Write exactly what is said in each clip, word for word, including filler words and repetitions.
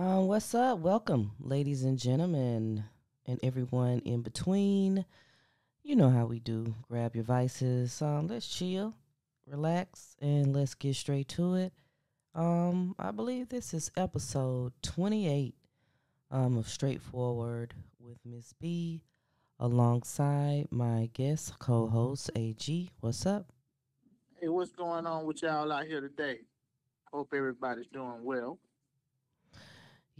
Um, what's up? Welcome, ladies and gentlemen, and everyone in between. You know how we do. Grab your vices. Um, let's chill, relax, and let's get straight to it. Um, I believe this is episode twenty-eight um, of Straightforward with Miss B, alongside my guest co-host A G. What's up? Hey, what's going on with y'all out here today? Hope everybody's doing well.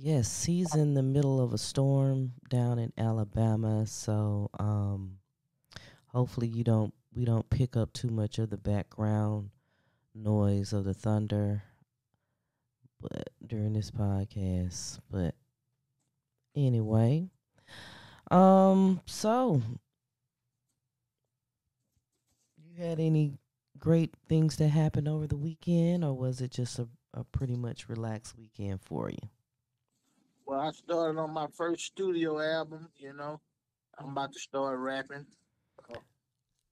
Yes, he's in the middle of a storm down in Alabama, so um, hopefully you don't we don't pick up too much of the background noise of the thunder, but during this podcast. But anyway, um, so you had any great things that happened over the weekend, or was it just a, a pretty much relaxed weekend for you? Well, I started on my first studio album, you know. I'm about to start rapping. Uh,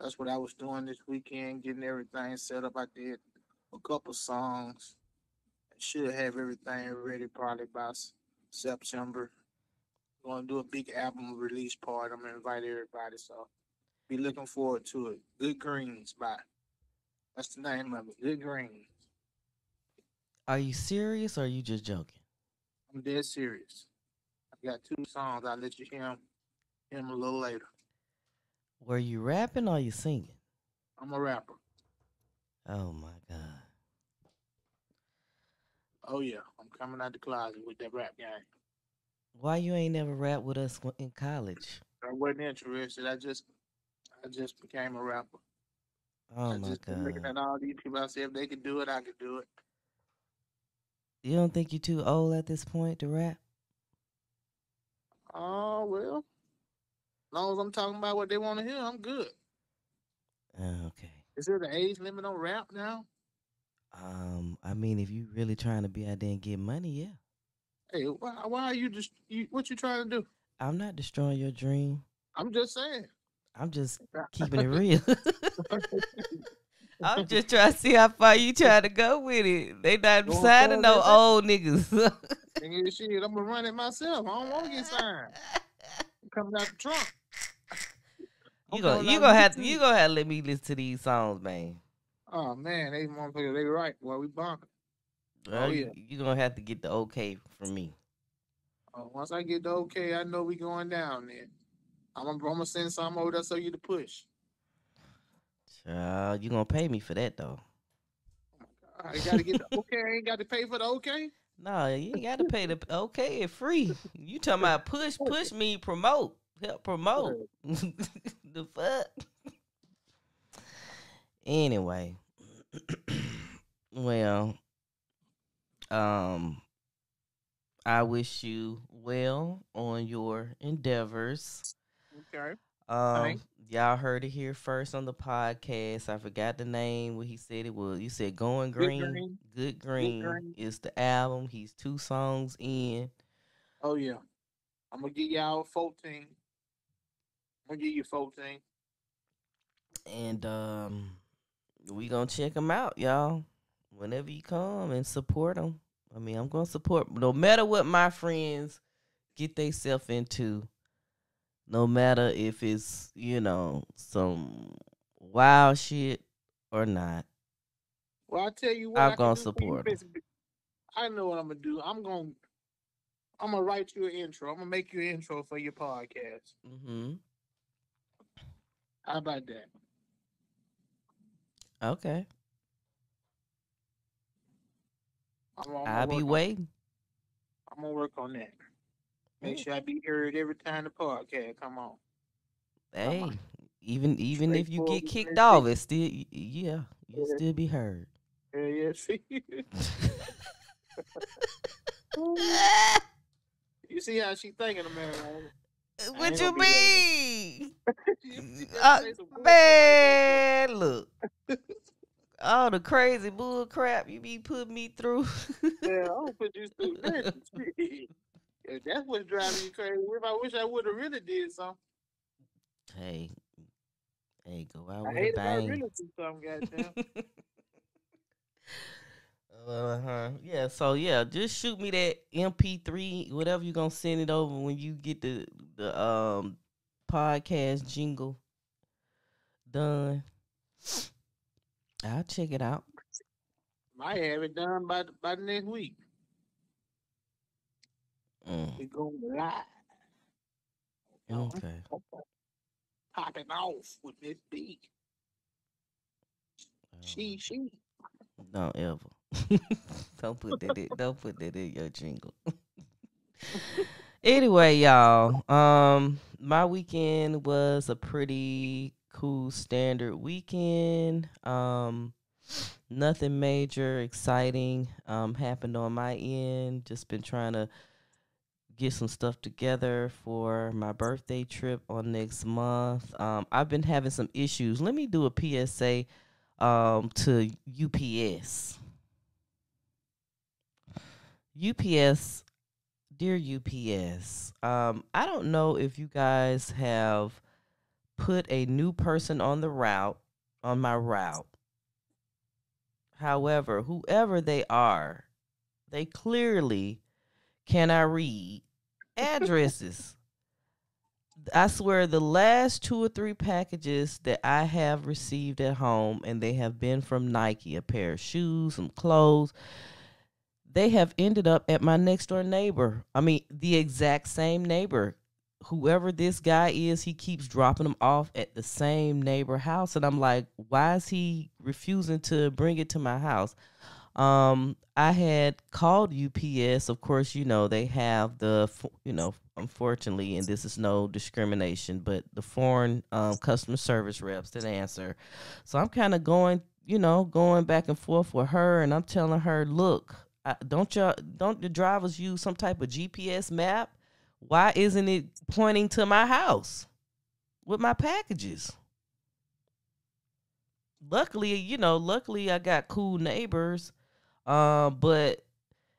that's what I was doing this weekend, getting everything set up. I did a couple songs. I should have everything ready probably by s- September. I'm going to do a big album release party. I'm going to invite everybody, so be looking forward to it. Good Greens by. That's the name of it, Good Greens. Are you serious or are you just joking? I'm dead serious. I got two songs. I'll let you hear them, hear them a little later. Were you rapping or you singing? I'm a rapper. Oh, my God. Oh, yeah. I'm coming out the closet with that rap game. Why you ain't never rapped with us in college? I wasn't interested. I just I just became a rapper. Oh, I my just God. Looking at all these people, I said, if they could do it, I could do it. You don't think you're too old at this point to rap? Oh, uh, well, as long as I'm talking about what they want to hear, I'm good. Uh, okay. Is there an age limit on rap now? Um, I mean, if you really trying to be out there and get money, yeah. Hey, why, why are you just, you, what you trying to do? I'm not destroying your dream. I'm just saying. I'm just keeping it real. I'm just trying to see how far you try to go with it. They not going signing no old niggas. Nigga, shit, I'm gonna run it myself. I don't want to get signed. I'm coming out the trunk. You gonna, you gonna have to, you gonna have to let me listen to these songs, man. Oh man, they motherfuckers, they right. Well, we bumping. Well, oh yeah, you gonna have to get the okay from me. Oh, once I get the okay, I know we going down there. I'm, I'm gonna send some over there so you to push. Uh, you gonna pay me for that though? I gotta get the okay. I ain't got to pay for the okay. No, you ain't got to pay the okay. It's free. You talking about push, push me, promote, help promote. The fuck. Anyway, well, um, I wish you well on your endeavors. Okay. Um, y'all heard it here first on the podcast. I forgot the name. What he said it was. You said "Going Green." Good Green, Good Green, Good Green is the album. He's two songs in. Oh yeah, I'm gonna give y'all fourteen. I'm gonna give you fourteen. And um, we gonna check him out, y'all. Whenever you come and support him. I mean, I'm gonna support no matter what my friends get themselves into. No matter if it's, you know, some wild shit or not. Well, I tell you what, I'm gonna support. I know what I'm gonna do. I'm gonna, I'm gonna write you an intro. I'm gonna make you an intro for your podcast. Mm-hmm. How about that? Okay. I'm, I'm I'll be waiting. On, I'm gonna work on that. Make sure I be heard every time the podcast come on. Hey, come on. even even if you get kicked off, it's still yeah, you'll yeah. still be heard. Yeah, yeah, see. You see how she thinking about it? What you mean? uh, man, look. All the crazy bull crap you be putting me through. Yeah, I don't put you through that. If that's what's driving you crazy, if I wish I would have really did something. Hey, hey, go out with a bang. I hate if I really did something, goddamn. Uh-huh. Yeah, so yeah, just shoot me that M P three, whatever you're gonna send it over when you get the, the um podcast jingle done. I'll check it out. Might have it done by by next week. Mm. We gonna lie. Okay. Popping off with Miss B. Um, she she. Don't ever. Don't put that in. Don't put that in your jingle. Anyway, y'all. Um, my weekend was a pretty cool standard weekend. Um, nothing major, exciting. Um, happened on my end. Just been trying to get some stuff together for my birthday trip on next month. Um, I've been having some issues. Let me do a P S A um, to U P S. U P S, dear U P S, um, I don't know if you guys have put a new person on the route, on my route. However, whoever they are, they clearly cannot read addresses. I swear the last two or three packages that I have received at home, and they have been from Nike, a pair of shoes, some clothes, they have ended up at my next door neighbor. I mean, the exact same neighbor. Whoever this guy is, he keeps dropping them off at the same neighbor house. And I'm like, why is he refusing to bring it to my house? Um, I had called U P S. Of course, you know, they have the, you know, unfortunately, and this is no discrimination, but the foreign um, customer service reps that answer. So I'm kind of going, you know, going back and forth with her, and I'm telling her, look, I, don't y'all, don't the drivers use some type of G P S map? Why isn't it pointing to my house with my packages? Luckily, you know, luckily I got cool neighbors. Um, but,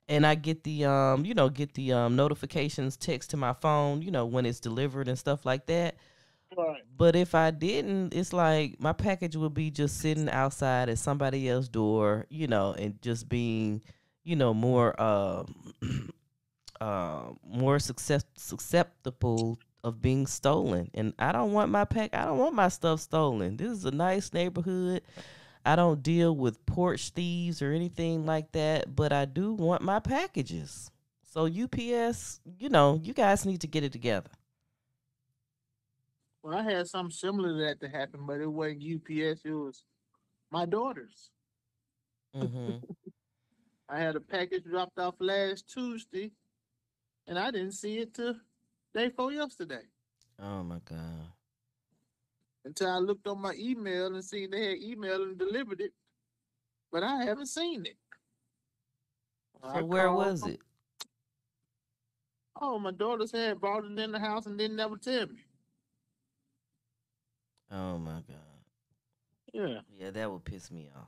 and I get the, um, you know, get the, um, notifications text to my phone, you know, when it's delivered and stuff like that. Right. But if I didn't, it's like my package would be just sitting outside at somebody else's door, you know, and just being, you know, more, um, uh, more success, susceptible of being stolen. And I don't want my pack. I don't want my stuff stolen. This is a nice neighborhood. I don't deal with porch thieves or anything like that, but I do want my packages. So U P S, you know, you guys need to get it together. Well, I had something similar to that to happen, but it wasn't U P S. It was my daughter's. Mm-hmm. I had a package dropped off last Tuesday, and I didn't see it till day before yesterday. Oh, my God. Until I looked on my email and seen they had emailed and delivered it, but I haven't seen it. So I where was them. it? Oh, my daughters had brought it in the house and didn't ever tell me. Oh, my God. Yeah. Yeah, that would piss me off.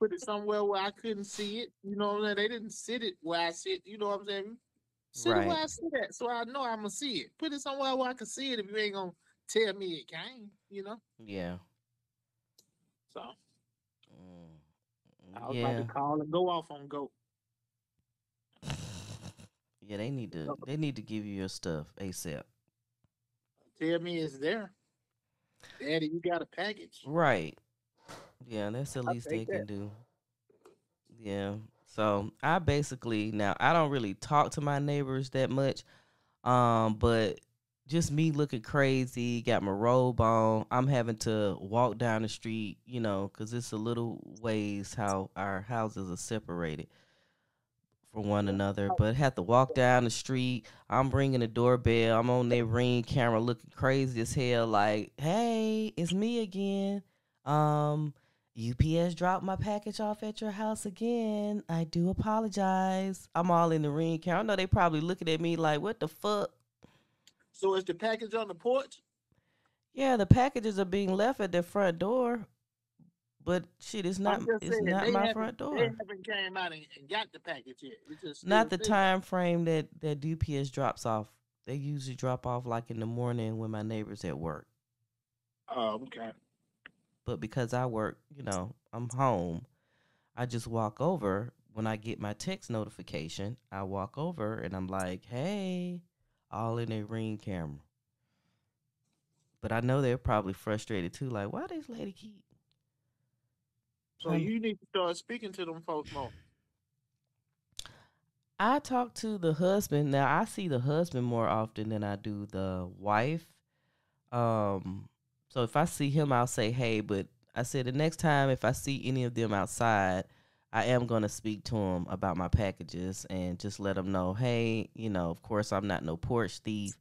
Put it somewhere where I couldn't see it. You know what I'm saying? They didn't sit it where I sit. You know what I'm saying? Sit right. it where I sit at, so I know I'm going to see it. Put it somewhere where I can see it if you ain't going to tell me it came, you know? Yeah. So, mm, I was yeah. about to call and go off on GOAT. Yeah, they need to they need to give you your stuff ASAP. Tell me it's there. Daddy, you got a package. Right. Yeah, that's the least they that. can do. Yeah. So, I basically, now, I don't really talk to my neighbors that much, um, but... just me looking crazy, got my robe on. I'm having to walk down the street, you know, because it's a little ways how our houses are separated from one another. But have to walk down the street. I'm ringing a doorbell. I'm on that Ring camera looking crazy as hell like, hey, it's me again. Um, U P S dropped my package off at your house again. I do apologize. I'm all in the Ring camera. I know they probably looking at me like, what the fuck? So is the package on the porch? Yeah, the packages are being left at their front door, but shit, it's not it's saying, not my front door. They haven't came out and, and got the package yet. It's just not the time frame that that U P S drops off. They usually drop off like in the morning when my neighbor's at work. Oh, okay. But because I work, you know, I'm home. I just walk over, when I get my text notification, I walk over and I'm like, hey, all in a ring camera. But I know they're probably frustrated too. Like, why this lady keep? So you need to start speaking to them folks more. I talk to the husband. Now, I see the husband more often than I do the wife. Um, so if I see him, I'll say, hey, but I said the next time if I see any of them outside, I am going to speak to them about my packages and just let them know, hey, you know, of course, I'm not no porch thief.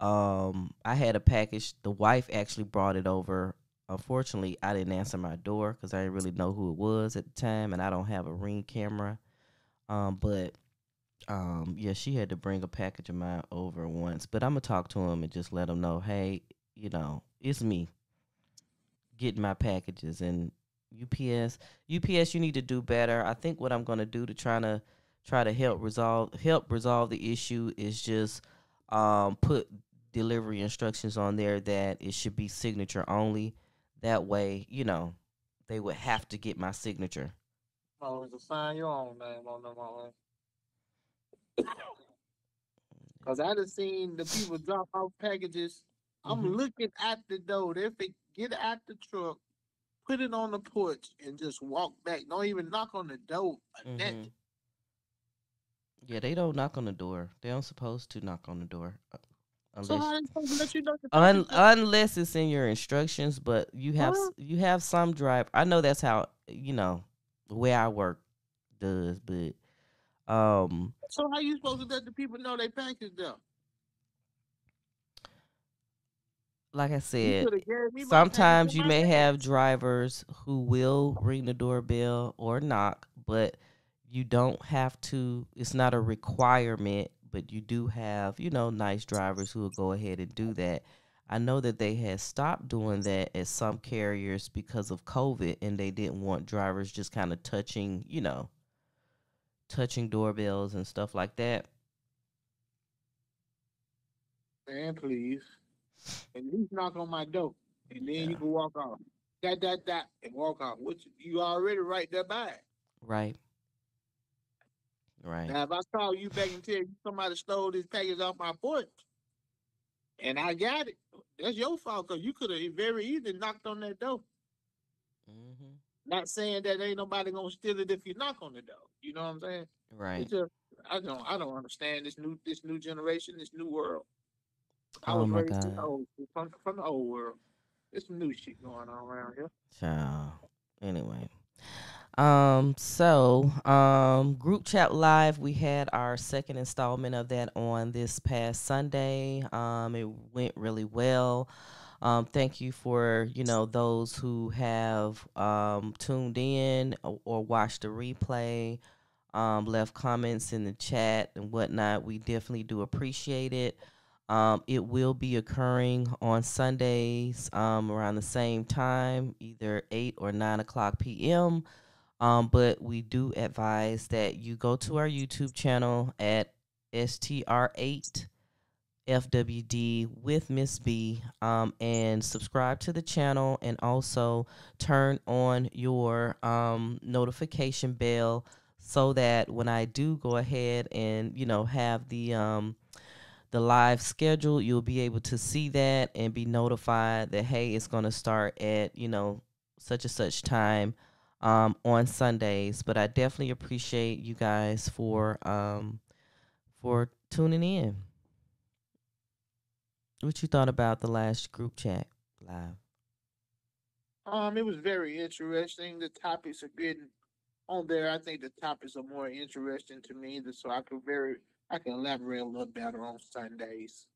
Um, I had a package. The wife actually brought it over. Unfortunately, I didn't answer my door because I didn't really know who it was at the time, and I don't have a ring camera. Um, but, um, yeah, she had to bring a package of mine over once. But I'm going to talk to him and just let him know, hey, you know, it's me getting my packages. And U P S, U P S, you need to do better. I think what I'm going to do to try to try to help resolve help resolve the issue is just um, put delivery instructions on there that it should be signature only. That way, you know, they would have to get my signature. Oh, just sign your own name on them all. Cause I done seen the people drop off packages. I'm mm-hmm. looking at the door. They get out the truck, put it on the porch, and just walk back. Don't even knock on the door. Mm-hmm. Yeah, they don't knock on the door. They aren't supposed to knock on the door. Unless, so how supposed to let you know un, unless it's in your instructions, but you have huh? you have some drive. I know that's how, you know, the way I work does, but um. So how you supposed to let the people know they packaged them? Like I said, sometimes you may have drivers who will ring the doorbell or knock, but you don't have to. It's not a requirement, but you do have, you know, nice drivers who will go ahead and do that. I know that they had stopped doing that at some carriers because of COVID, and they didn't want drivers just kind of touching, you know, touching doorbells and stuff like that. Man, please. At least knock on my door, and then yeah. you can walk off. Dot, dot, dot, and walk off. Which you already right there by it. Right. Right. Now, if I call you back and tell you somebody stole this package off my porch, and I got it, that's your fault, because you could have very easily knocked on that door. Mm-hmm. Not saying that ain't nobody going to steal it if you knock on the door. You know what I'm saying? Right. It's just, I don't I don't understand this new this new generation, this new world. I oh was my raised God. Old, from, from the old world. There's some new shit going on around here. So, anyway. Um, so, um, Group Chat Live, we had our second installment of that on this past Sunday. Um, it went really well. Um, thank you for, you know, those who have um, tuned in or, or watched the replay, um, left comments in the chat and whatnot. We definitely do appreciate it. Um, it will be occurring on Sundays um, around the same time, either eight or nine o'clock p m Um, but we do advise that you go to our YouTube channel at S T R eight F W D with Miss B um, and subscribe to the channel and also turn on your um, notification bell so that when I do go ahead and, you know, have the... Um, the live schedule, you'll be able to see that and be notified that, hey, it's going to start at, you know, such and such time um, on Sundays. But I definitely appreciate you guys for um, for tuning in. What you thought about the last Group Chat Live? Um, it was very interesting. The topics are good on there. I think the topics are more interesting to me, so I could very... I can elaborate a little better on Sundays.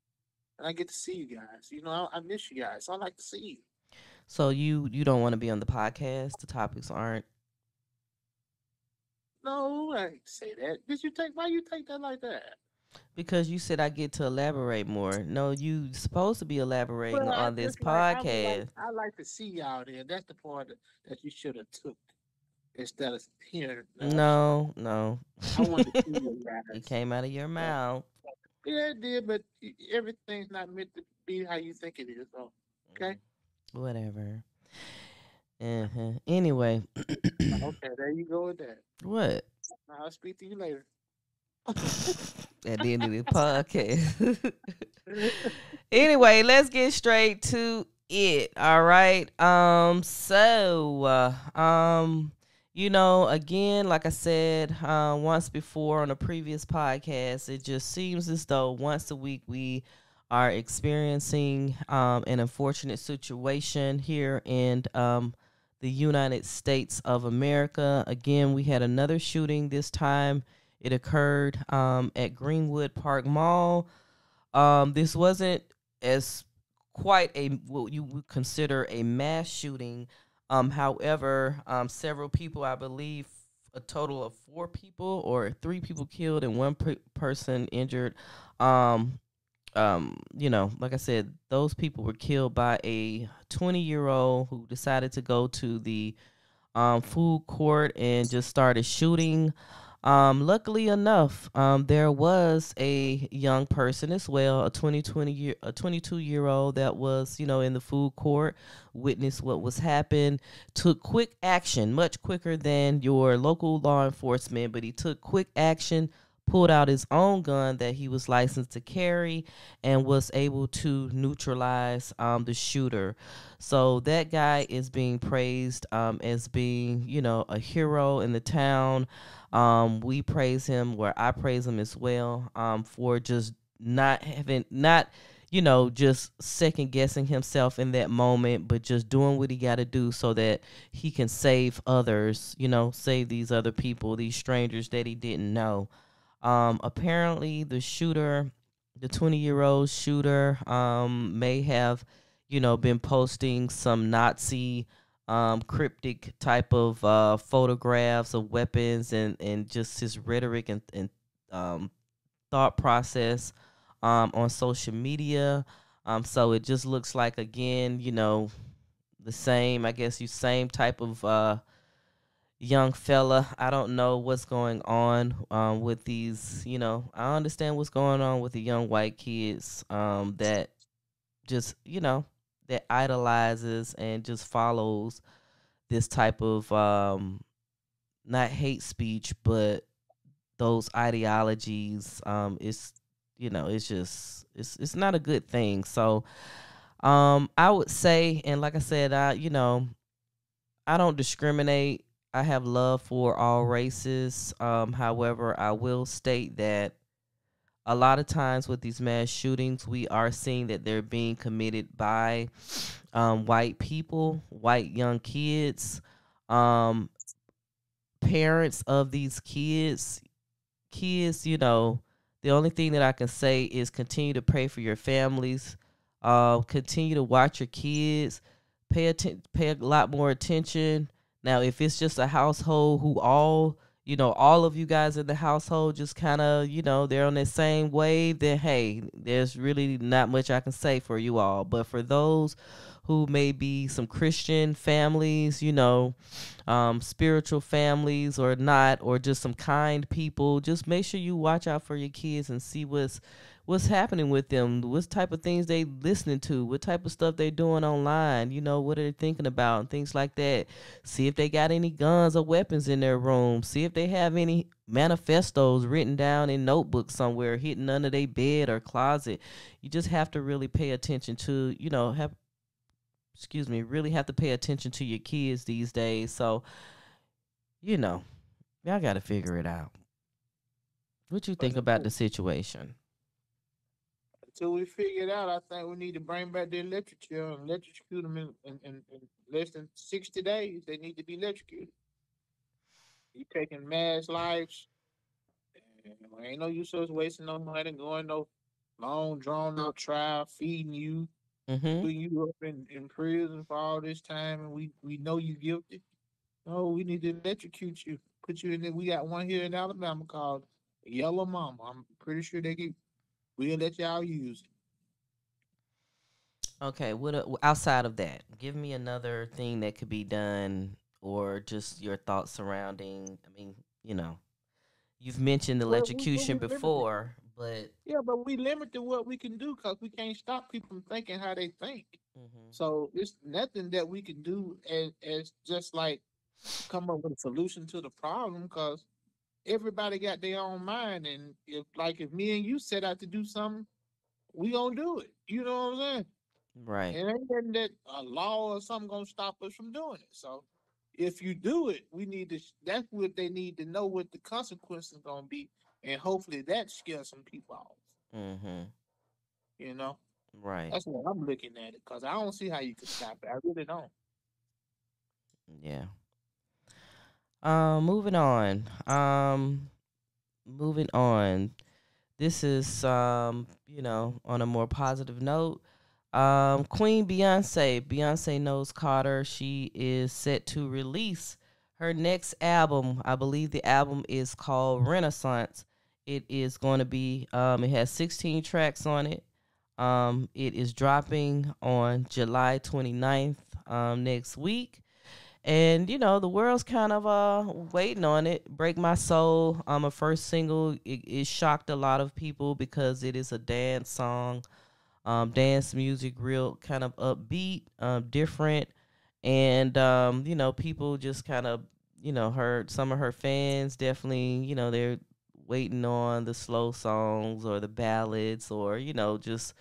And I get to see you guys. You know, I, I miss you guys. So I like to see you. So you, you don't want to be on the podcast? The topics aren't? No, I didn't say that. Did you take, why you take that like that? Because you said I get to elaborate more. No, you supposed to be elaborating well, on I this podcast. I, I like to see y'all there. That's the part that, that you should have took. Instead of here, no, no. I wanted to see you guys. It came out of your mouth. Yeah, it did, but everything's not meant to be how you think it is. So, okay. Whatever. Uh-huh. Anyway. Okay, there you go with that. What? I'll speak to you later. At the end of the podcast. Anyway, let's get straight to it. All right. Um. So, uh, um, you know, again, like I said uh, once before on a previous podcast, it just seems as though once a week we are experiencing um, an unfortunate situation here in um, the United States of America. Again, we had another shooting this time. It occurred um, at Greenwood Park Mall. Um, this wasn't as quite a what you would consider a mass shooting. Um, however, um, several people, I believe, a total of four people or three people killed and one per person injured. Um, um, you know, like I said, those people were killed by a twenty-year-old who decided to go to the um, food court and just started shooting. Um, luckily enough, um, there was a young person as well, a twenty-two year old that was, you know, in the food court, witnessed what was happening, took quick action, much quicker than your local law enforcement, but he took quick action, pulled out his own gun that he was licensed to carry, and was able to neutralize, um, the shooter. So that guy is being praised, um, as being, you know, a hero in the town. Um, we praise him, where I praise him as well, um, for just not having, not, you know, just second guessing himself in that moment, but just doing what he got to do so that he can save others, you know, save these other people, these strangers that he didn't know. Um, apparently the shooter, the twenty-year-old shooter, um, may have, you know, been posting some Nazi, Um, cryptic type of uh, photographs of weapons and, and just his rhetoric and, and um, thought process um, on social media. Um, so it just looks like, again, you know, the same, I guess, you same type of uh, young fella. I don't know what's going on um, with these, you know, I understand what's going on with the young white kids um, that just, you know, that idolizes and just follows this type of, um, not hate speech, but those ideologies. Um, it's, you know, it's just, it's, it's not a good thing. So, um, I would say, and like I said, I, you know, I don't discriminate. I have love for all races. Um, however, I will state that a lot of times with these mass shootings, we are seeing that they're being committed by um, white people, white young kids, um, parents of these kids. Kids, you know, the only thing that I can say is continue to pray for your families, uh, continue to watch your kids, pay, atten pay a lot more attention. Now, if it's just a household who all... you know, all of you guys in the household just kind of, you know, they're on that same wave, then, hey, there's really not much I can say for you all. But for those who may be some Christian families, you know, um, spiritual families or not, or just some kind people, just make sure you watch out for your kids and see what's, what's happening with them, what type of things they listening to, what type of stuff they're doing online, you know, what are they thinking about and things like that. See if they got any guns or weapons in their room. See if they have any manifestos written down in notebooks somewhere, hidden under their bed or closet. You just have to really pay attention to, you know, have, excuse me, really have to pay attention to your kids these days. So, you know, y'all got to figure it out. What you think about the situation? Until we figure it out, I think we need to bring back the electric chair and electrocute them in, in, in, in less than sixty days. They need to be electrocuted. You taking mass lives, and ain't no use of us wasting no money, going no long drawn out trial, feeding you, mm-hmm. putting you up in, in prison for all this time, and we we know you guilty. No, we need to electrocute you, put you in there. We got one here in Alabama called Yellow Mama. I'm pretty sure they get. We'll let y'all use it. Okay, what uh, outside of that, give me another thing that could be done, or just your thoughts surrounding. I mean, you know, you've mentioned electrocution well, we, we before, but yeah, but we limit to what we can do because we can't stop people from thinking how they think. Mm-hmm. So it's nothing that we can do as, as just like come up with a solution to the problem, because everybody got their own mind. And if like if me and you set out to do something, we gonna do it. You know what I'm saying? Right. And ain't nothing that a law or something gonna stop us from doing it. So if you do it, we need to. That's what they need to know, what the consequences gonna be, and hopefully that scares some people off. Mm-hmm. You know. Right. That's what I'm looking at it, because I don't see how you can stop it. I really don't. Yeah. Um, moving on. Um, moving on. This is, um, you know, on a more positive note. Um, Queen Beyonce. Beyonce knows Carter. She is set to release her next album. I believe the album is called Renaissance. It is going to be, um, it has sixteen tracks on it. Um, it is dropping on July twenty-ninth, um, next week. And, you know, the world's kind of uh, waiting on it. Break My Soul, um, a first single, it, it shocked a lot of people because it is a dance song, um, dance music, real kind of upbeat, um, different. And, um, you know, people just kind of, you know, heard some of her fans definitely, you know, they're waiting on the slow songs or the ballads or, you know, just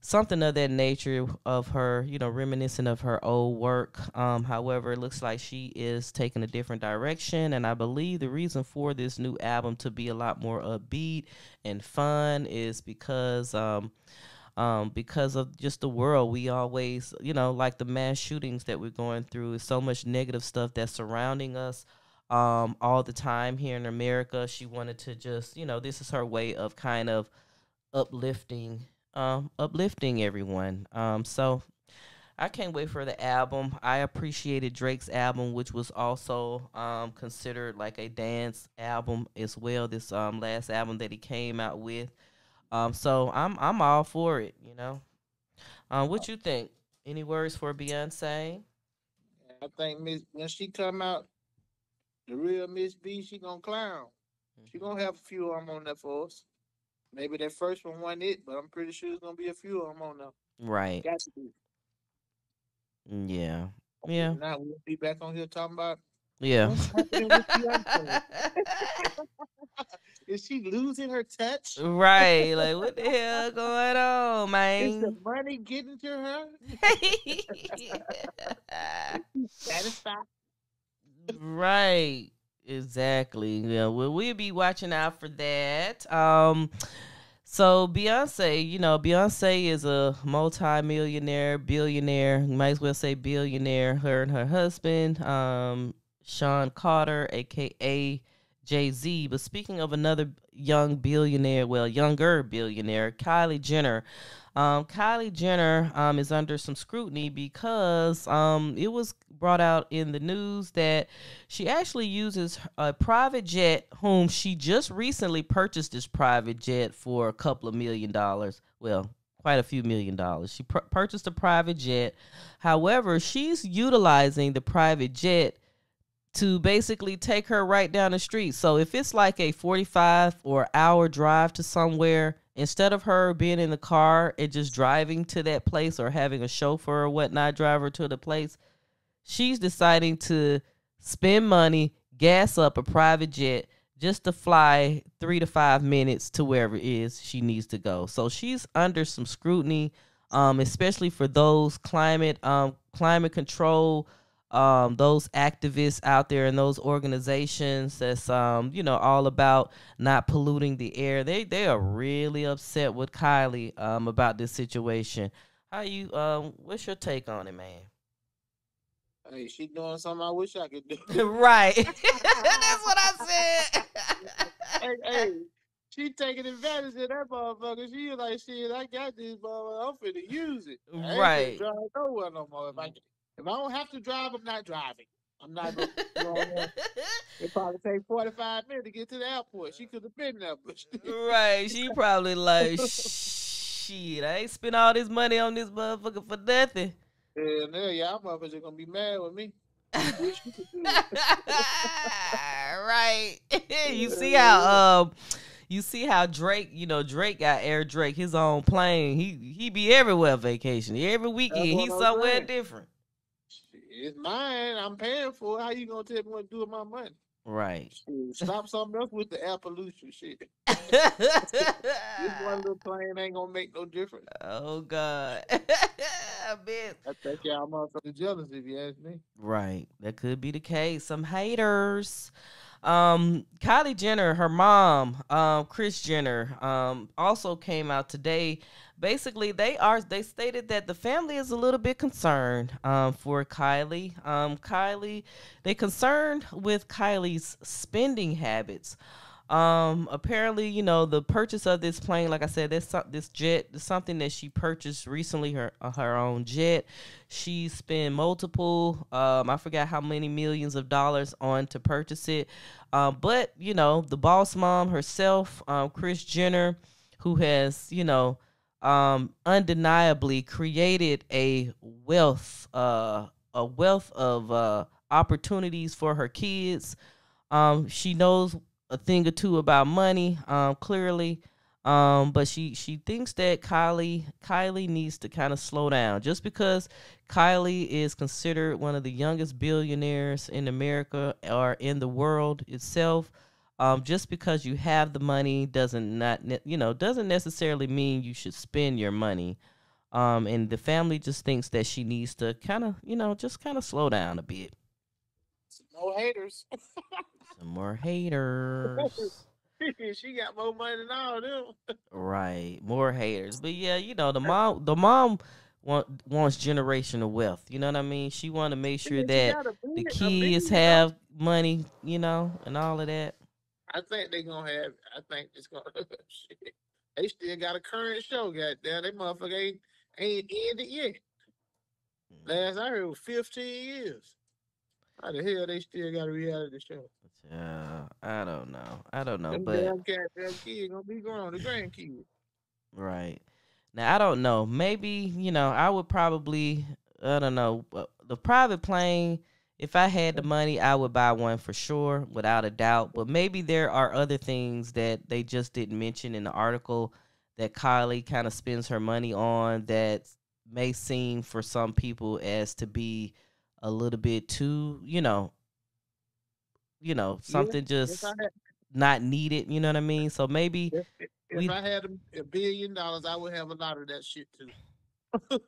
something of that nature of her, you know, reminiscent of her old work. Um, however, it looks like she is taking a different direction. And I believe the reason for this new album to be a lot more upbeat and fun is because, um, um, because of just the world. We always, you know, like the mass shootings that we're going through, is so much negative stuff that's surrounding us um, all the time here in America. She wanted to just, you know, this is her way of kind of uplifting Um, uplifting everyone. Um, so I can't wait for the album. I appreciated Drake's album, which was also um, considered like a dance album as well. This um, last album that he came out with. Um, so I'm I'm all for it. You know, um, what you think? Any words for Beyonce? I think Miss when she come out, the real Miss B, she gonna clown. She gonna have a few of them on there for us. Maybe that first one wasn't it, but I'm pretty sure it's going to be a few of them on there. Right. Got to be. Yeah. Yeah. Now we'll be back on here talking about. Yeah. Is she losing her touch? Right. Like, what the hell going on, man? Is the money getting to her? Satisfied. Right. Exactly. Yeah. Well, we'll be watching out for that. Um, so Beyonce, you know, Beyonce is a multi-millionaire, billionaire. Might as well say billionaire. Her and her husband, um, Sean Carter, aka Jay-Z. But speaking of another young billionaire, well, younger billionaire, Kylie Jenner. Um, Kylie Jenner um, is under some scrutiny because um, it was brought out in the news that she actually uses a private jet, whom she just recently purchased this private jet for a couple of million dollars. Well, quite a few million dollars. She pr- purchased a private jet. However, she's utilizing the private jet to basically take her right down the street. So if it's like a forty-five or hour drive to somewhere, instead of her being in the car and just driving to that place or having a chauffeur or whatnot drive her to the place, she's deciding to spend money, gas up a private jet just to fly three to five minutes to wherever it is she needs to go. So she's under some scrutiny, um, especially for those climate um, climate control, um, those activists out there and those organizations that's, um, you know, all about not polluting the air. They, they are really upset with Kylie, um, about this situation. How you, um, what's your take on it, man? Hey, she doing something I wish I could do. Right. That's what I said. hey, hey, she taking advantage of that motherfucker. She like, shit, I got this motherfucker. I'm finna use it. I right. Drive nowhere no more. If I can. If I don't have to drive, I'm not driving. I'm not going to. It probably takes forty-five minutes to get to the airport. She could have been there. But she right. She probably like, shit, I ain't spent all this money on this motherfucker for nothing. Yeah, no, y'all motherfuckers are going to be mad with me. Right. You see how... um. You see how Drake, you know, Drake got Air Drake, his own plane. He He be everywhere vacation. Every weekend he's somewhere saying. different. It's mine. I'm paying for it. How you gonna tell me what to do with my money? Right. Stop something else with the air pollution shit. This one little plane ain't gonna make no difference. Oh God. I bet. I think y'all motherfucking jealous if you ask me. Right. That could be the case. Some haters. Um, Kylie Jenner, her mom, um, Kris Jenner, um, also came out today. Basically, they are they stated that the family is a little bit concerned um, for Kylie. Um, Kylie, they concerned with Kylie's spending habits. Um, apparently, you know, the purchase of this plane, like I said, this this jet, something that she purchased recently, her her own jet. She spent multiple, um, I forgot how many millions of dollars on to purchase it. Uh, but you know, the boss mom herself, um, Kris Jenner, who has, you know, um, undeniably created a wealth, uh, a wealth of uh, opportunities for her kids. Um, she knows a thing or two about money, um, clearly. Um, but she, she thinks that Kylie, Kylie needs to kind of slow down. Just because Kylie is considered one of the youngest billionaires in America or in the world itself, um, just because you have the money doesn't not, you know, doesn't necessarily mean you should spend your money. Um, and the family just thinks that she needs to kind of, you know, just kind of slow down a bit. Some more haters. Some more haters. She got more money than all of them. Right, more haters. But yeah, you know, the mom, the mom want, wants generational wealth. You know what I mean? She want to make sure that the kids have money, you know, and all of that. I think they gonna have. I think it's gonna. Shit. They still got a current show. Goddamn, they motherfucker ain't ain't ended yet. Last I heard was fifteen years. How the hell they still got a reality show? Yeah, I don't know. I don't know. Them but damn cat, damn kid gonna be grown, the grandkid. Right. Now I don't know. Maybe, you know, I would probably I don't know. The private plane, if I had the money, I would buy one for sure, without a doubt. But maybe there are other things that they just didn't mention in the article that Kylie kind of spends her money on that may seem for some people as to be a little bit too, you know, you know, something yeah, just had, not needed, you know what I mean? So maybe if, if we, I had a, a billion dollars, I would have a lot of that shit too.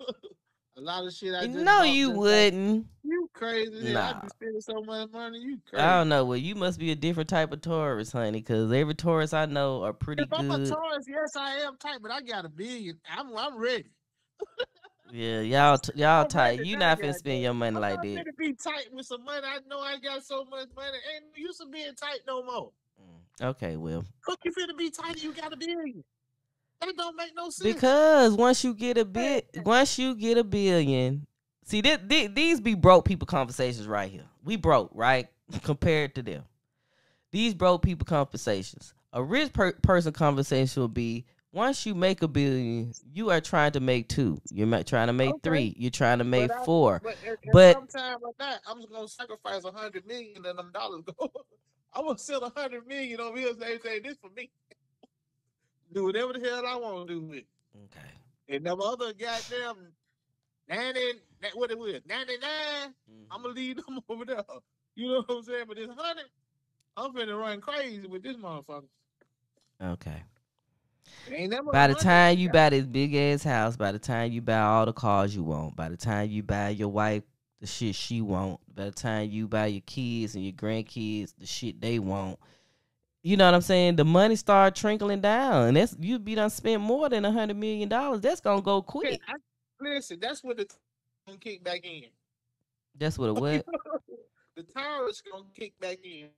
A lot of shit I just No, you wouldn't. Like, you crazy. Nah. I'd be spending so much money, you crazy. I don't know. Well, you must be a different type of tourist, honey, because every tourist I know are pretty if good. If I'm a tourist, yes, I am tight, but I got a billion. I'm, I'm ready. Yeah, y'all, y'all tight. You not finna spend your money like that. I'm finna be tight with some money. I know I got so much money. Ain't used to being tight no more. Okay, well. Look, you finna be tight. You got a billion. That don't make no sense. Because once you get a bit, once you get a billion, see this, this, these be broke people conversations right here. We broke, right? Compared to them, these broke people conversations. A rich per person conversation will be, once you make a billion, you are trying to make two. You're not trying to make okay. three. You're trying to make but I, four. But, at, at but sometime like that, I'm just gonna sacrifice a hundred million and them dollars go. I'm gonna sell a hundred million over here and say, say this for me. Do whatever the hell I want to do with it. Okay. And them other goddamn ninety, what it was, ninety nine. Mm-hmm. I'm gonna leave them over there. You know what I'm saying? But this hundred, I'm finna run crazy with this motherfucker. Okay. By the time you buy this big ass house, by the time you buy all the cars you want, by the time you buy your wife the shit she want, by the time you buy your kids and your grandkids the shit they want, you know what I'm saying? The money start trickling down, and that's you be done spent more than a hundred million dollars. That's gonna go quick. I, listen, that's what the gonna kick back in. That's what it was. The towers gonna kick back in.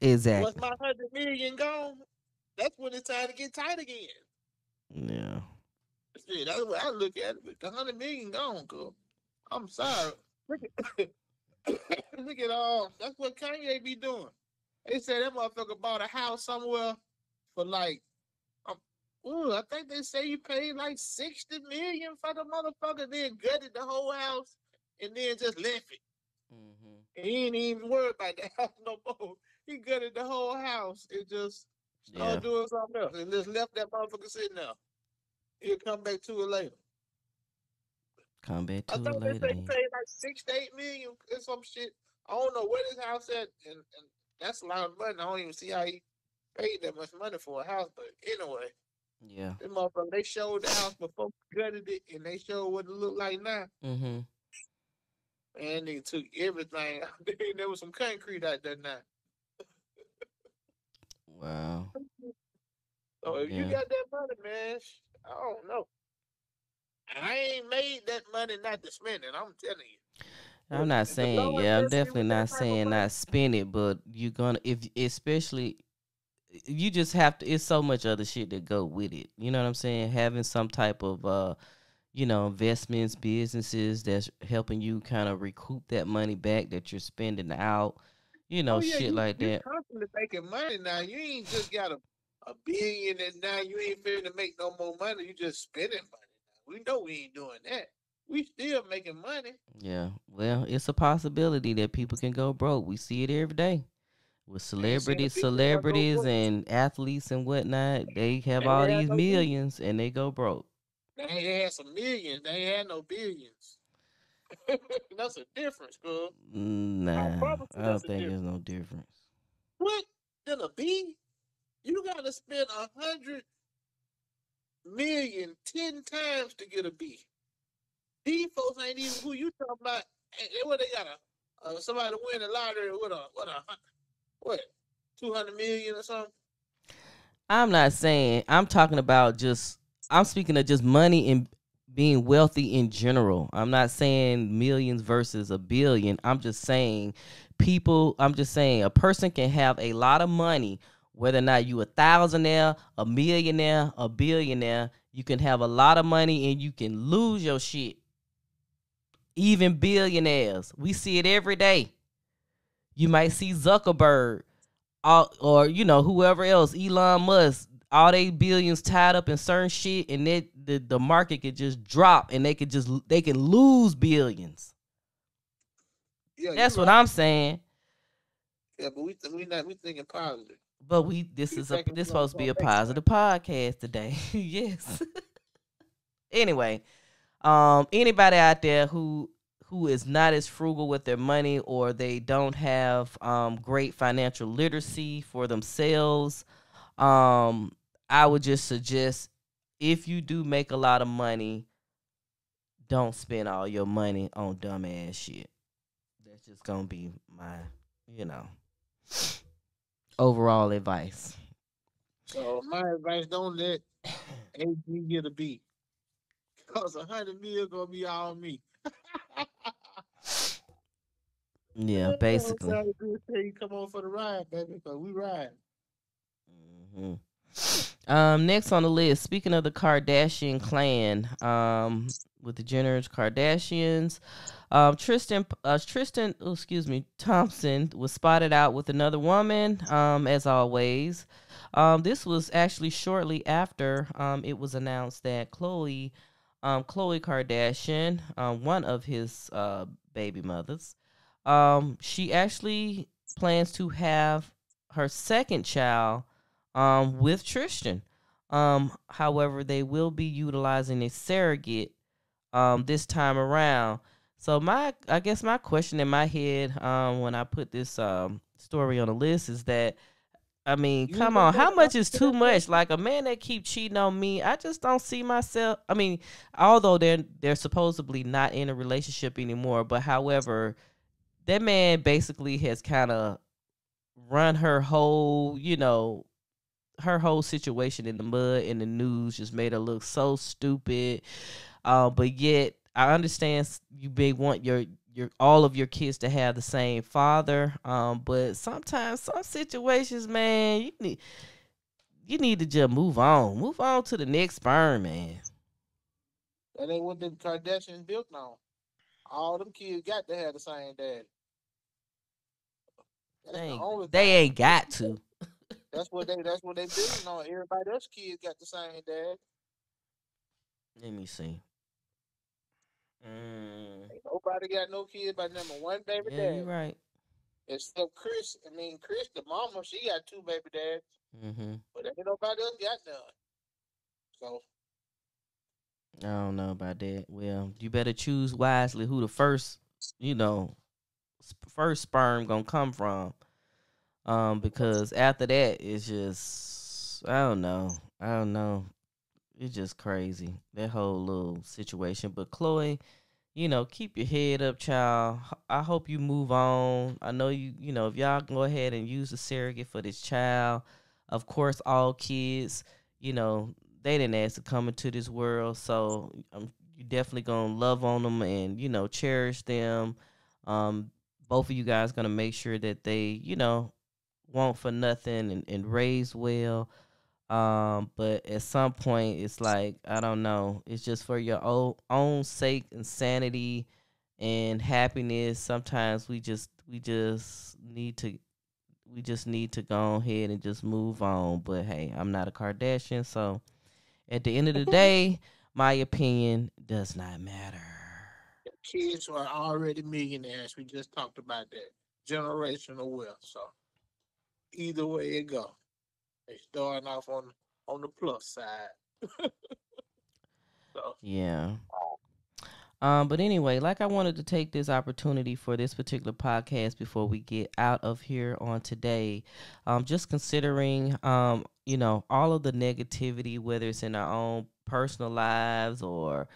Exactly. Once my hundred million gone, that's when it's time to get tight again. Yeah. Shit, that's what I look at. The hundred million gone, girl. I'm sorry. Look at, look at all. That's what Kanye be doing. They said that motherfucker bought a house somewhere for like, um, ooh, I think they say you paid like sixty million for the motherfucker, then gutted the whole house and then just left it. Mm-hmm. And he ain't even worried about the house no more. He gutted the whole house. It just. Start yeah. doing something else and just left that motherfucker sitting there. He'll come back to it later. Come back to I it later. They paid like six to eight million or some shit. I don't know where this house at, and, and that's a lot of money. I don't even see how he paid that much money for a house, but anyway. Yeah. Them motherfuckers, they showed the house before we gutted it, and they showed what it looked like now. Mm-hmm. And they took everything out there. There was some concrete out there now. Wow. So if yeah. you got that money, man, I don't know. I ain't made that money not to spend it. I'm telling you. I'm not saying, yeah, I'm definitely not saying not spend it, but you're gonna, if especially, you just have to, it's so much other shit that go with it. You know what I'm saying? Having some type of, uh, you know, investments, businesses that's helping you kind of recoup that money back that you're spending out, you know, oh, yeah, shit you, like you're that. You're constantly making money now. You ain't just got a, a billion and now you ain't finna make no more money. You just spending money. We know we ain't doing that. We still making money. Yeah. Well, it's a possibility that people can go broke. We see it every day with celebrities, celebrities and athletes and whatnot. They have and all they these no millions billion. And they go broke. They, they had some millions. They ain't had no billions. That's a difference, bro. Nah. I, I don't think there's no difference. What? Then a B? You got to spend a hundred million ten times to get a B. These folks ain't even who you talking about. What they got a uh, somebody win the lottery with a what a what two hundred million or something. I'm not saying. I'm talking about just. I'm speaking of just money and being wealthy in general. I'm not saying millions versus a billion. I'm just saying people. I'm just saying a person can have a lot of money. Whether or not you a thousandaire, a millionaire, a billionaire, you can have a lot of money and you can lose your shit. Even billionaires. We see it every day. You might see Zuckerberg or, or you know, whoever else, Elon Musk, all they billions tied up in certain shit, and they, the, the market could just drop and they could just they can lose billions. Yeah, that's what right. I'm saying. Yeah, but we we not we thinking positive. But we this is a this supposed to be a positive podcast today. Yes. Anyway, um, anybody out there who who is not as frugal with their money or they don't have um great financial literacy for themselves, um, I would just suggest if you do make a lot of money, don't spend all your money on dumbass shit. That's just gonna be my, you know. Overall advice. So my advice, don't let A G get a B. Cause a hundred million gonna be all me. Yeah, basically. Come on for the ride, baby. Cause we ride. Mm-hmm. Um, next on the list. Speaking of the Kardashian clan, um, with the Jenners, Kardashians. Um, Tristan, uh, Tristan, oh, excuse me, Thompson was spotted out with another woman, um, as always. Um, this was actually shortly after um, it was announced that Khloe, um, Khloe Kardashian, um, one of his uh, baby mothers, um, she actually plans to have her second child um, with Tristan. Um, however, they will be utilizing a surrogate um, this time around. So my, I guess my question in my head um, when I put this um, story on the list is that, I mean, you come on, how much is too much? Like a man that keep cheating on me, I just don't see myself. I mean, although they're they're supposedly not in a relationship anymore, but however, that man basically has kind of run her whole, you know, her whole situation in the mud, in the news, just made her look so stupid. Uh, but yet. I understand you may want your your all of your kids to have the same father, um, but sometimes some situations, man, you need you need to just move on, move on to the next sperm, man. That ain't what the Kardashians built on. All them kids got to have the same dad. Dang, the they thing. Ain't got to. That's what they. That's what they building on. Everybody else's kids got the same dad. Let me see. Mm. Ain't nobody got no kid by number one baby yeah, dad. You're right. Except Chris. I mean, Chris, the mama, she got two baby dads. Mm-hmm. But ain't nobody else got none. So I don't know about that. Well, you better choose wisely who the first, you know, first sperm gonna come from. Um, because after that, it's just, I don't know. I don't know. It's just crazy, that whole little situation. But Khloe, you know, keep your head up, child. I hope you move on. I know you, you know, if y'all go ahead and use a surrogate for this child, of course, all kids, you know, they didn't ask to come into this world. So um, you're definitely going to love on them and, you know, cherish them. Um, both of you guys going to make sure that they, you know, want for nothing and, and raise well. Um, but at some point, it's like, I don't know, it's just for your own, own sake and sanity and happiness. Sometimes we just, we just need to, we just need to go ahead and just move on. But hey, I'm not a Kardashian. So at the end of the day, my opinion does not matter. The kids are already millionaires. We just talked about that. Generational wealth. So either way it goes. They starting off on on the plus side. So. Yeah. Um, but anyway, like I wanted to take this opportunity for this particular podcast before we get out of here on today. Um, just considering, um, you know, all of the negativity, whether it's in our own personal lives or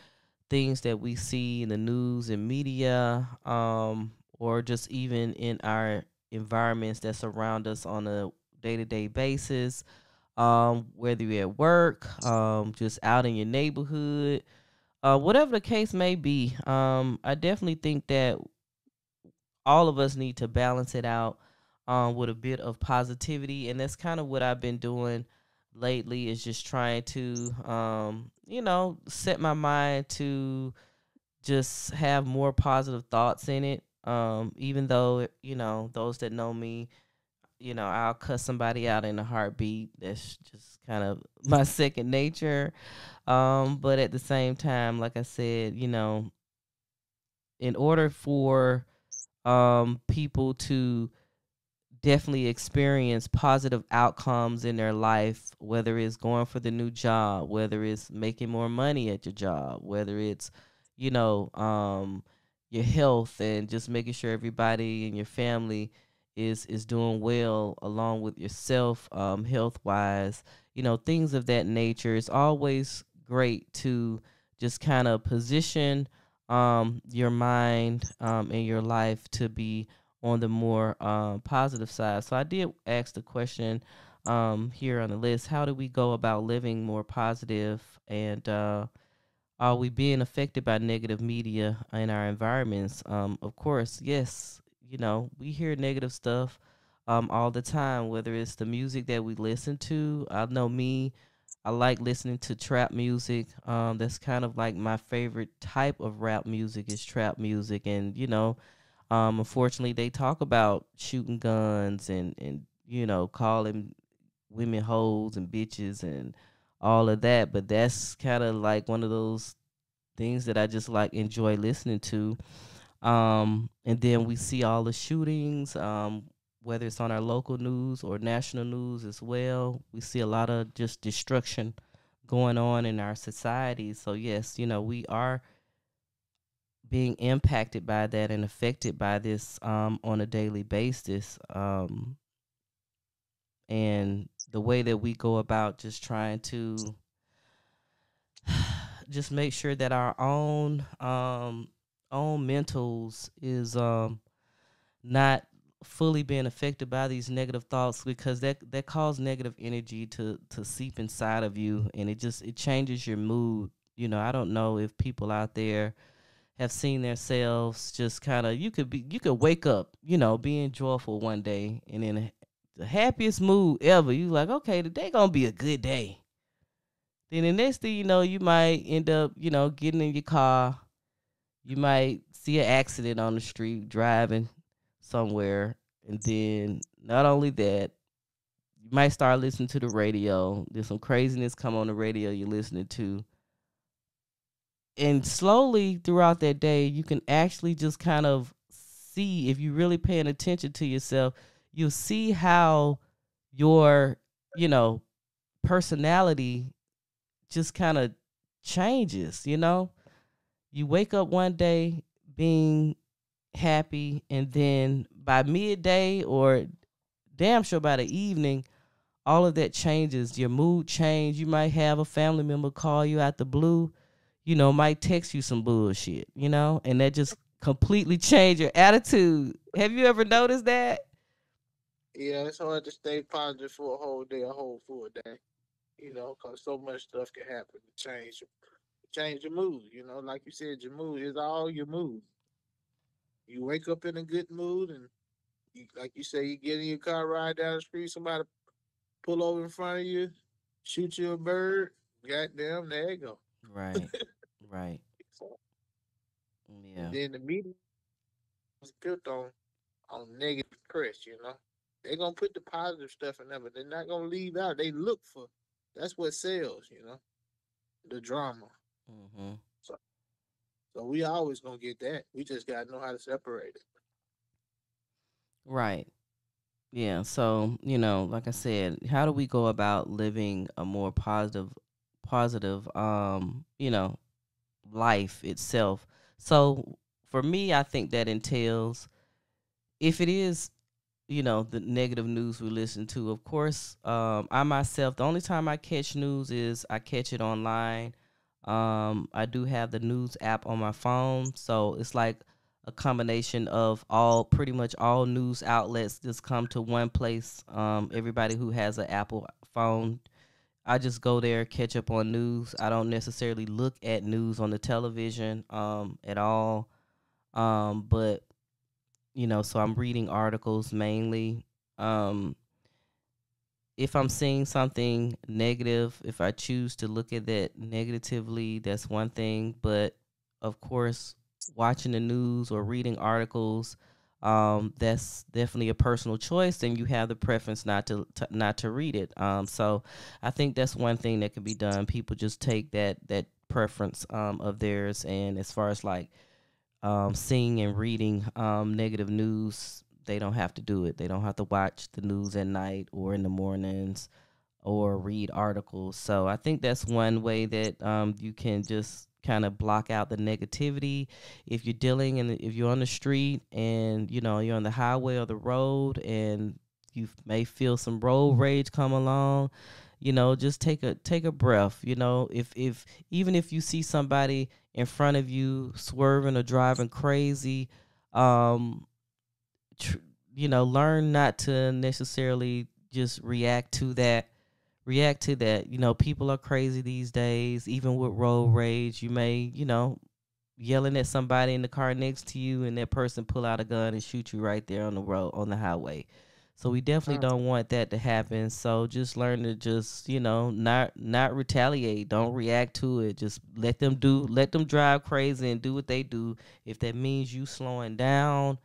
things that we see in the news and media, um, or just even in our environments that surround us on a day-to-day basis, um, whether you're at work, um, just out in your neighborhood, uh, whatever the case may be. Um, I definitely think that all of us need to balance it out um, with a bit of positivity, and that's kind of what I've been doing lately, is just trying to, um, you know, set my mind to just have more positive thoughts in it, um, even though, you know, those that know me, you know, I'll cuss somebody out in a heartbeat. That's just kind of my second nature. Um, but at the same time, like I said, you know, in order for um, people to definitely experience positive outcomes in their life, whether it's going for the new job, whether it's making more money at your job, whether it's, you know, um, your health and just making sure everybody in your family is is doing well along with yourself, um, health-wise, you know, things of that nature. It's always great to just kind of position um, your mind um, and your life to be on the more uh, positive side. So I did ask the question um, here on the list, how do we go about living more positive, and uh, are we being affected by negative media in our environments? Um, of course, yes. You know, we hear negative stuff um, all the time, whether it's the music that we listen to. I know me, I like listening to trap music. Um, that's kind of like my favorite type of rap music, is trap music. And, you know, um, unfortunately, they talk about shooting guns and, and, you know, calling women hoes and bitches and all of that. But that's kind of like one of those things that I just like enjoy listening to. Um, and then we see all the shootings, um, whether it's on our local news or national news as well. We see a lot of just destruction going on in our society. So yes, you know, we are being impacted by that and affected by this, um, on a daily basis. Um, and the way that we go about just trying to just make sure that our own, um, own mentals is um not fully being affected by these negative thoughts, because that that causes negative energy to to seep inside of you, and it just it changes your mood. You know, I don't know if people out there have seen themselves just kind of, you could be you could wake up, you know, being joyful one day, and in the happiest mood ever, you like, okay, today gonna be a good day. Then the next thing you know, you might end up, you know, getting in your car. You might see an accident on the street driving somewhere, and then not only that, you might start listening to the radio. There's some craziness come on the radio you're listening to. And slowly throughout that day, you can actually just kind of see, if you're really paying attention to yourself, you'll see how your, you know, personality just kind of changes, you know? You wake up one day being happy, and then by midday or damn sure by the evening, all of that changes. Your mood change. You might have a family member call you out the blue, you know, might text you some bullshit, you know, and that just completely change your attitude. Have you ever noticed that? Yeah, it's hard to stay positive for a whole day, a whole full day, you know, because so much stuff can happen to change, change your mood. You know, like you said, your mood is all your mood. You wake up in a good mood, and you, like you say, you get in your car, ride down the street, somebody pull over in front of you, shoot you a bird, goddamn, there you go. Right, right. Yeah. And then the media was built on on negative press, you know. They're going to put the positive stuff in there, but they're not going to leave out. They look for, that's what sells, you know, the drama. Mm-hmm. So, so we always going to get that. We just got to know how to separate it. Right. Yeah, so, you know, like I said, how do we go about living a more positive, positive, um, you know, life itself? So for me, I think that entails, if it is, you know, the negative news we listen to, of course, um, I myself, the only time I catch news is I catch it online. Um, I do have the news app on my phone, so it's like a combination of all, pretty much all news outlets just come to one place. Um, everybody who has an Apple phone, I just go there, catch up on news. I don't necessarily look at news on the television um, at all. Um, but, you know, so I'm reading articles mainly. Um, if I'm seeing something negative, if I choose to look at that negatively, that's one thing. But, of course, watching the news or reading articles, um, that's definitely a personal choice, and you have the preference not to, to not to read it. Um, so I think that's one thing that can be done. People just take that that preference um, of theirs, and as far as like um, seeing and reading um, negative news, they don't have to do it. They don't have to watch the news at night or in the mornings or read articles. So I think that's one way that um, you can just kind of block out the negativity. If you're dealing and if you're on the street and, you know, you're on the highway or the road and you may feel some road rage come along, you know, just take a take a breath. You know, if if even if you see somebody in front of you swerving or driving crazy, um, tr- you know, learn not to necessarily just react to that. React to that. You know, people are crazy these days, even with road rage. You may, you know, yelling at somebody in the car next to you and that person pull out a gun and shoot you right there on the road, on the highway. So we definitely don't want that to happen. So just learn to just, you know, not not retaliate. Don't react to it. Just let them do, let them drive crazy and do what they do. If that means you slowing down,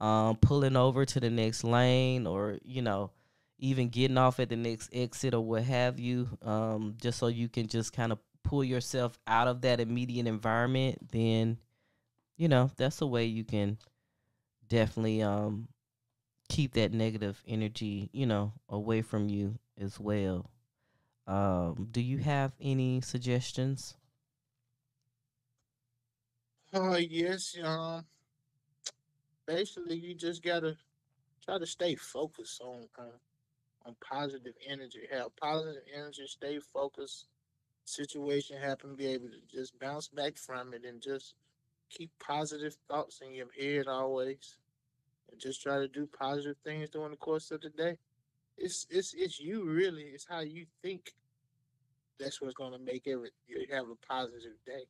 um, pulling over to the next lane, or, you know, even getting off at the next exit or what have you, um, just so you can just kind of pull yourself out of that immediate environment, then, you know, that's a way you can definitely um, keep that negative energy, you know, away from you as well. Um, do you have any suggestions? Uh, yes. Um, basically, you just got to try to stay focused on uh, on positive energy. Have positive energy, stay focused. Situation happen, be able to just bounce back from it, and just keep positive thoughts in your head always, and just try to do positive things during the course of the day. It's it's it's you really. It's how you think. That's what's gonna make every you have a positive day.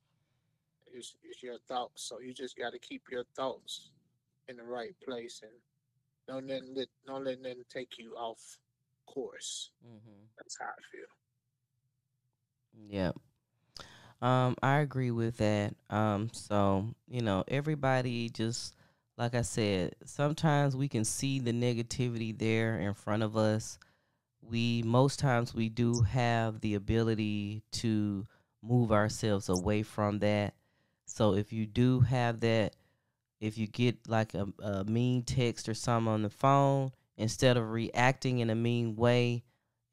It's it's your thoughts. So you just got to keep your thoughts in the right place, and don't let let don't let nothing take you off course. Mm-hmm. That's how I feel. Yeah, um, I agree with that. Um, so you know, everybody just like I said, sometimes we can see the negativity there in front of us. We most times we do have the ability to move ourselves away from that. So if you do have that, if you get like a, a mean text or something on the phone, instead of reacting in a mean way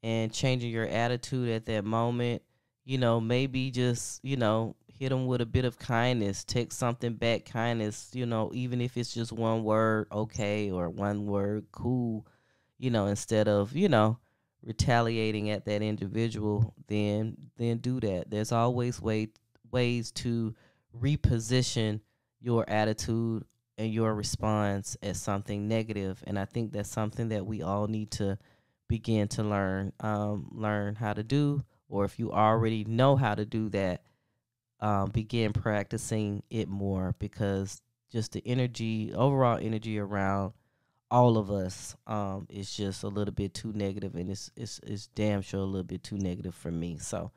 and changing your attitude at that moment, you know, maybe just, you know, hit them with a bit of kindness, text something back, kindness, you know, even if it's just one word, okay, or one word, cool, you know, instead of, you know, retaliating at that individual, then then do that. There's always way, ways to reposition your attitude and your response as something negative. And I think that's something that we all need to begin to learn, um, learn how to do, or if you already know how to do that, Um, begin practicing it more, because just the energy, overall energy around all of us um, is just a little bit too negative, and it's, it's, it's damn sure a little bit too negative for me. So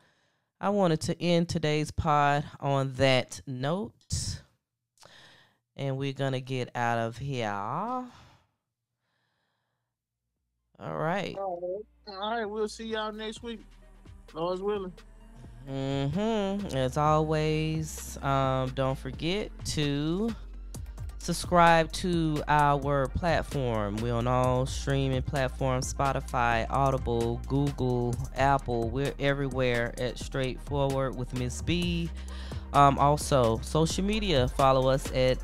I wanted to end today's pod on that note, and we're going to get out of here. All right. All right. We'll see y'all next week. Lord's willing. Mm-hmm. As always, um, don't forget to subscribe to our platform. We're on all streaming platforms: Spotify, Audible, Google, Apple. We're everywhere at Straightforward with Miss B. Um, also, social media. Follow us at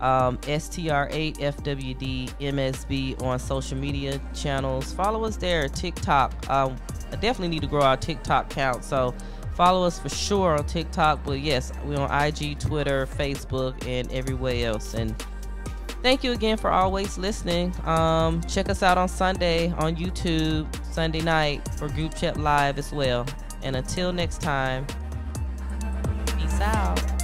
um, S T R eight F W D M S B on social media channels. Follow us there. TikTok. Um, I definitely need to grow our TikTok count. So. Follow us for sure on TikTok, but yes, we're on I G, Twitter, Facebook, and everywhere else. And thank you again for always listening. Um, check us out on Sunday on YouTube, Sunday night, for Group Chat Live as well. And until next time, peace out.